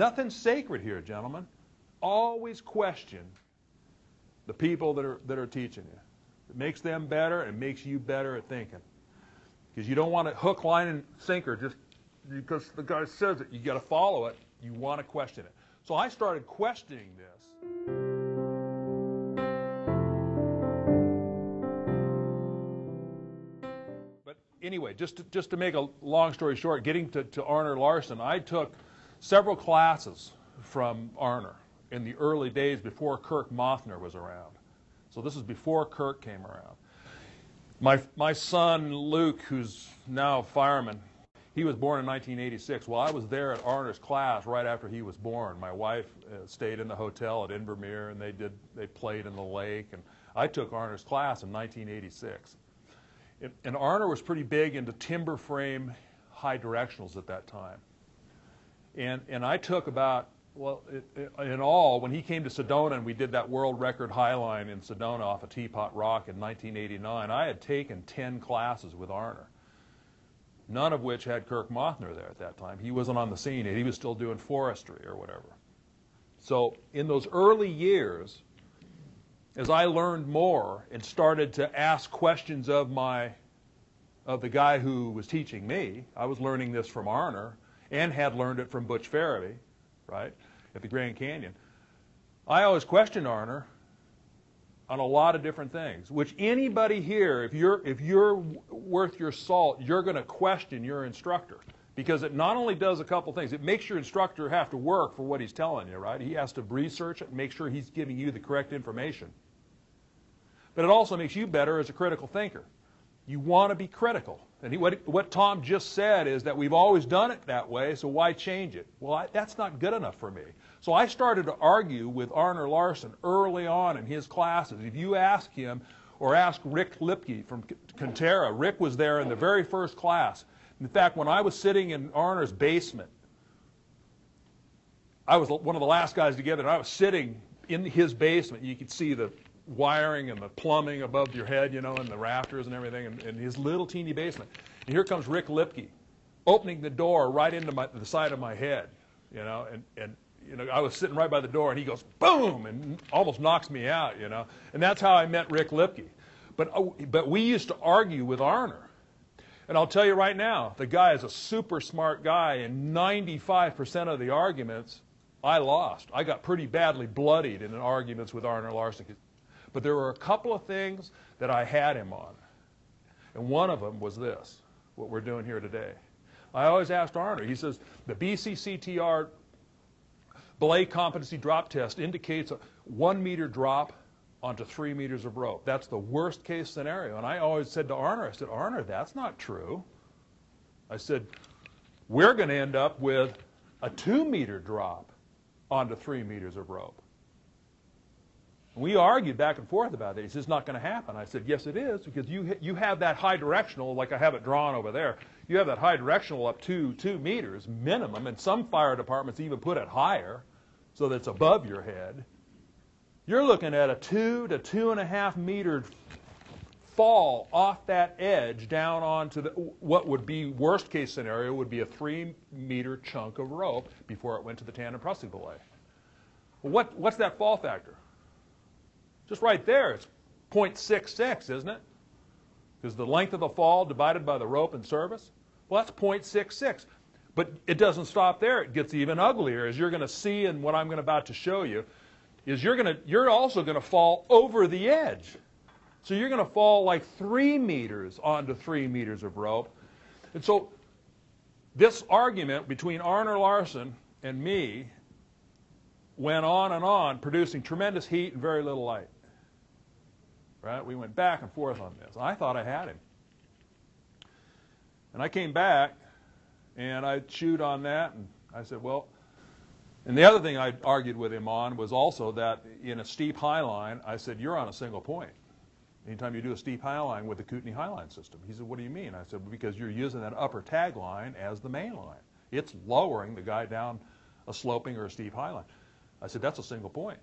nothing sacred here, gentlemen. Always question the people that are teaching you. It makes them better and makes you better at thinking. Because you don't want to hook, line, and sinker just because the guy says it. You got to follow it. You want to question it. So I started questioning this. Anyway, just to make a long story short, getting to Arnor Larsen, I took several classes from Arnor in the early days before Kirk Mauthner was around. So this is before Kirk came around. My son, Luke, who's now a fireman, he was born in 1986. Well, I was there at Arnor's class right after he was born. My wife stayed in the hotel at Invermere, and they played in the lake. And I took Arnor's class in 1986. And Arnor was pretty big into timber frame high directionals at that time. And I took about, well, in all, when he came to Sedona and we did that world record high line in Sedona off of Teapot Rock in 1989, I had taken 10 classes with Arnor, none of which had Kirk Mauthner there at that time. He wasn't on the scene, he was still doing forestry or whatever. So in those early years, as I learned more and started to ask questions of the guy who was teaching me, I was learning this from Arnor and had learned it from Butch Farabee, right, at the Grand Canyon. I always questioned Arnor on a lot of different things, which anybody here, if you're worth your salt, you're going to question your instructor, because it not only does a couple things, it makes your instructor have to work for what he's telling you, right? He has to research it and make sure he's giving you the correct information. But it also makes you better as a critical thinker. You want to be critical. And what Tom just said is that we've always done it that way, so why change it? Well, that's not good enough for me. So I started to argue with Arnor Larsen early on in his classes. If you ask him, or ask Rick Lipke from Conterra, Rick was there in the very first class. In fact, when I was sitting in Arnor's basement, I was one of the last guys to get there, and I was sitting in his basement. You could see the wiring and the plumbing above your head, you know, and the rafters and everything, and his little teeny basement. And here comes Rick Lipke, opening the door right into the side of my head, you know, and you know, I was sitting right by the door, and he goes, boom, and almost knocks me out, you know. And that's how I met Rick Lipke. But we used to argue with Arnor. And I'll tell you right now, the guy is a super smart guy, and 95% of the arguments I lost. I got pretty badly bloodied in arguments with Arnor Larsen. But there were a couple of things that I had him on. And one of them was this, what we're doing here today. I always asked Arnor, he says, the BCCTR belay competency drop test indicates a 1 meter drop onto 3 meters of rope. That's the worst case scenario. And I always said to Arnor, I said, Arnor, that's not true. I said, we're going to end up with a 2 meter drop onto 3 meters of rope. And we argued back and forth about that. He says, it's not going to happen. I said, yes, it is, because you have that high directional, like I have it drawn over there. You have that high directional up to 2 meters minimum, and some fire departments even put it higher so that it's above your head. You're looking at a 2 to 2.5 meter fall off that edge down onto what would be worst case scenario would be a 3 meter chunk of rope before it went to the tandem trussing belay. Well, what's that fall factor? Just right there, it's 0.66, isn't it? Because the length of the fall divided by the rope and service. Well, that's 0.66. But it doesn't stop there. It gets even uglier, as you're going to see in what I'm about to show you. Is you're also going to fall over the edge. So you're going to fall like 3 meters onto 3 meters of rope. And so this argument between Arnor Larsen and me went on and on, producing tremendous heat and very little light. Right? We went back and forth on this. I thought I had him. And I came back, and I chewed on that, and I said, well, and the other thing I argued with him on was also that in a steep high line, I said, you're on a single point. Anytime you do a steep high line with the Kootenai high line system. He said, what do you mean? I said, because you're using that upper tag line as the main line. It's lowering the guy down a sloping or a steep high line. I said, that's a single point.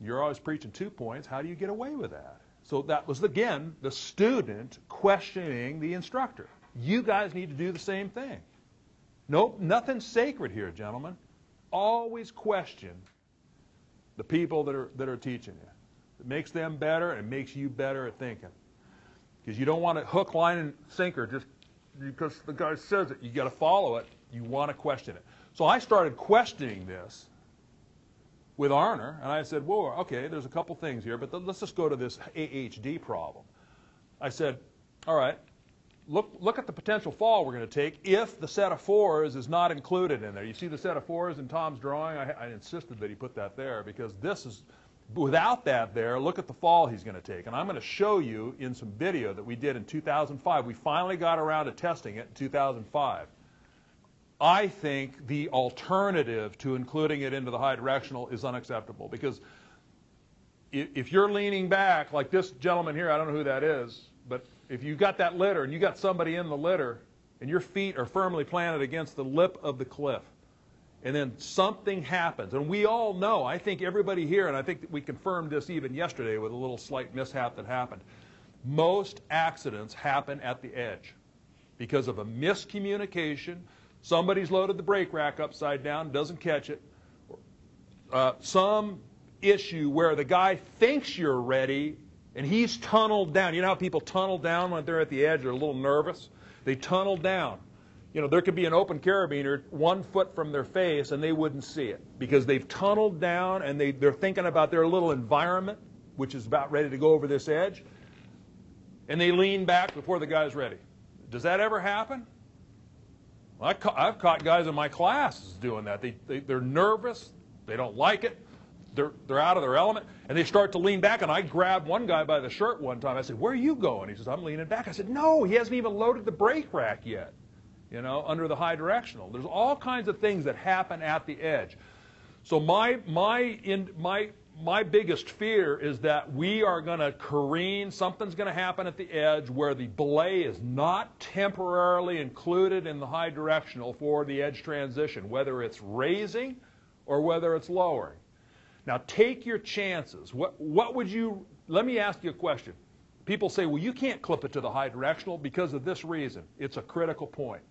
You're always preaching 2 points. How do you get away with that? So that was, again, the student questioning the instructor. You guys need to do the same thing. Nope, nothing's sacred here, gentlemen. always question the people that are teaching you. It makes them better and it makes you better at thinking. Because you don't want to hook, line, and sinker just because the guy says it. You got to follow it. You want to question it. So I started questioning this with Arnor, and I said, whoa, okay, there's a couple things here, but let's just go to this AHD problem. I said, all right, look at the potential fall we're going to take if the set of fours is not included in there. You see the set of fours in Tom's drawing? I insisted that he put that there because this is, without that there, look at the fall he's going to take. And I'm going to show you in some video that we did in 2005. We finally got around to testing it in 2005. I think the alternative to including it into the high directional is unacceptable, because if you're leaning back, like this gentleman here, I don't know who that is, but if you've got that litter and you got somebody in the litter and your feet are firmly planted against the lip of the cliff, and then something happens, and we all know, I think everybody here, and I think that we confirmed this even yesterday with a little slight mishap that happened, most accidents happen at the edge because of a miscommunication. Somebody's loaded the brake rack upside down, doesn't catch it. Some issue where the guy thinks you're ready and he's tunneled down. You know how people tunnel down when they're at the edge, they're a little nervous? They tunnel down. You know, there could be an open carabiner 1 foot from their face and they wouldn't see it because they've tunneled down and they're thinking about their little environment, which is about ready to go over this edge, and they lean back before the guy's ready. Does that ever happen? I've caught guys in my classes doing that. They're nervous, they don't like it, they're out of their element, and they start to lean back, and I grabbed one guy by the shirt one time. I said, where are you going? He says, I'm leaning back. I said, no, he hasn't even loaded the brake rack yet, you know, under the high directional. There's all kinds of things that happen at the edge. So my biggest fear is that we are going to careen, something's going to happen at the edge where the belay is not temporarily included in the high directional for the edge transition, whether it's raising or whether it's lowering. Now take your chances. What would you, let me ask you a question. People say, well, you can't clip it to the high directional because of this reason. It's a critical point.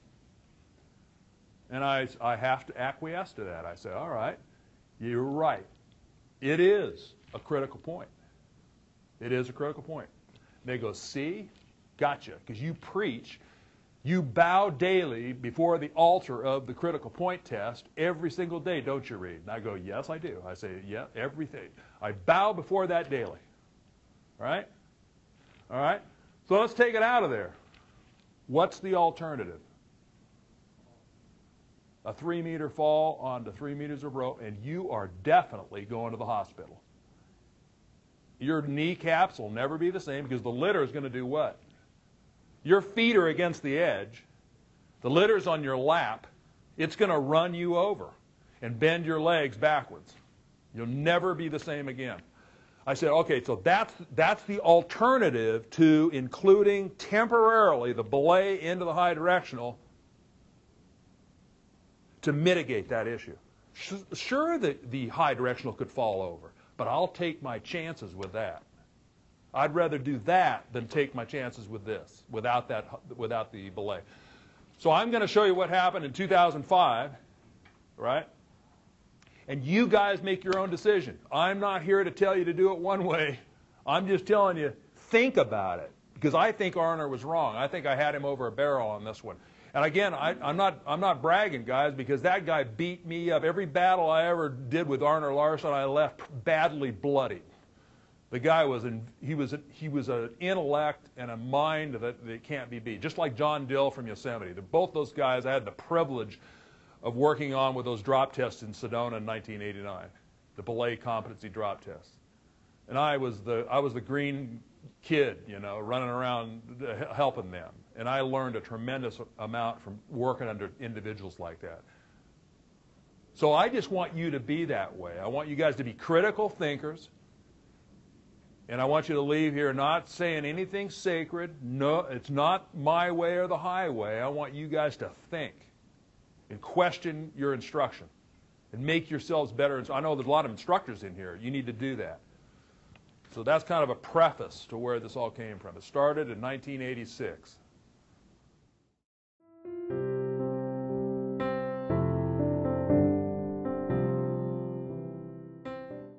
And I have to acquiesce to that. I say, all right, you're right. It is a critical point. It is a critical point. And they go, see, gotcha, because you preach, you bow daily before the altar of the critical point test every single day, don't you, Reed? And I go, yes, I do. I say, yeah, everything. I bow before that daily. Right? All right? So let's take it out of there. What's the alternative? A 3-meter fall onto 3 meters of rope, and you are definitely going to the hospital. Your kneecaps will never be the same because the litter is going to do what? Your feet are against the edge. The litter's on your lap. It's going to run you over and bend your legs backwards. You'll never be the same again. I said, okay, so that's the alternative to including temporarily the belay into the high directional to mitigate that issue. Sure, the high directional could fall over, but I'll take my chances with that. I'd rather do that than take my chances with this, without the belay. So I'm going to show you what happened in 2005, right? And you guys make your own decision. I'm not here to tell you to do it one way. I'm just telling you, think about it, because I think Arnor was wrong. I think I had him over a barrel on this one. And again, I'm not bragging, guys, because that guy beat me up. Every battle I ever did with Arnor Larsen, I left badly bloodied. The guy was he was an intellect and a mind that can't be beat. Just like John Dill from Yosemite. Both those guys I had the privilege of working on with those drop tests in Sedona in 1989, the belay competency drop tests. And I was the green kid, you know, running around helping them. And I learned a tremendous amount from working under individuals like that. So I just want you to be that way. I want you guys to be critical thinkers. And I want you to leave here not saying anything sacred. No, it's not my way or the highway. I want you guys to think and question your instruction and make yourselves better. I know there's a lot of instructors in here. You need to do that. So that's kind of a preface to where this all came from. It started in 1986.